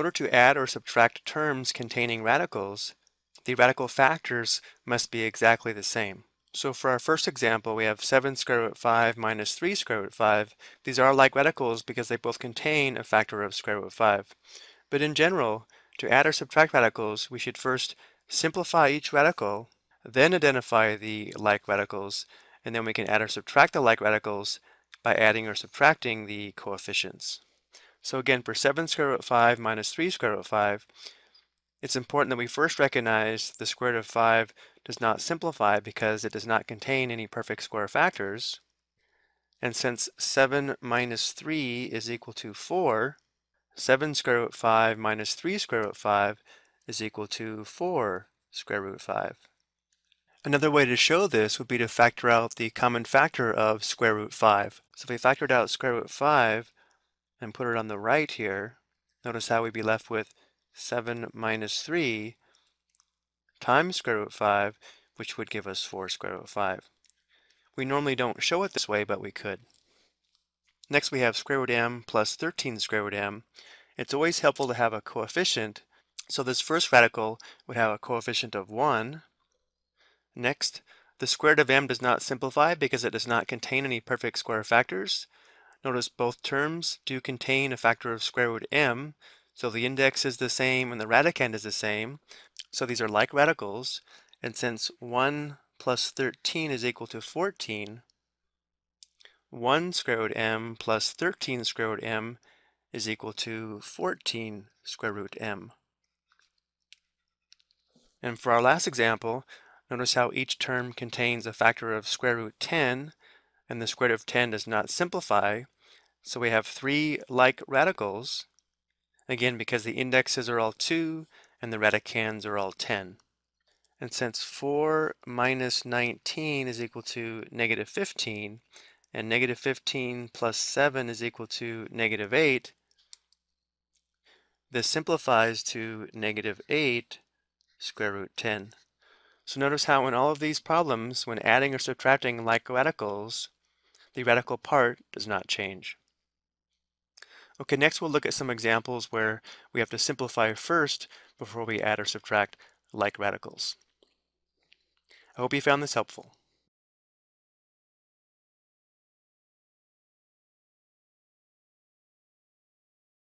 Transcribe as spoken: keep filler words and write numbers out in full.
order to add or subtract terms containing radicals, the radical factors must be exactly the same. So for our first example, we have seven square root five minus three square root five. These are like radicals because they both contain a factor of square root five. But in general, to add or subtract radicals, we should first simplify each radical, then identify the like radicals, and then we can add or subtract the like radicals by adding or subtracting the coefficients. So again, for seven square root five minus three square root five, it's important that we first recognize the square root of five does not simplify because it does not contain any perfect square factors. And since seven minus three is equal to four, seven square root five minus three square root five is equal to four square root five. Another way to show this would be to factor out the common factor of square root five. So if we factored out square root five and put it on the right here, notice how we'd be left with seven minus three times square root five, which would give us four square root five. We normally don't show it this way, but we could. Next we have square root m plus thirteen square root m. It's always helpful to have a coefficient, so this first radical would have a coefficient of one. Next, the square root of m does not simplify because it does not contain any perfect square factors. Notice both terms do contain a factor of square root m, so the index is the same and the radicand is the same, so these are like radicals. And since one plus thirteen is equal to fourteen, one square root m plus thirteen square root m is equal to fourteen square root m. And for our last example, notice how each term contains a factor of square root ten, and the square root of ten does not simplify, so we have three like radicals, again because the indexes are all two and the radicands are all ten. And since four minus nineteen is equal to negative fifteen, and negative fifteen plus seven is equal to negative eight, this simplifies to negative eight square root ten. So notice how in all of these problems, when adding or subtracting like radicals, the radical part does not change. Okay, next we'll look at some examples where we have to simplify first before we add or subtract like radicals. I hope you found this helpful.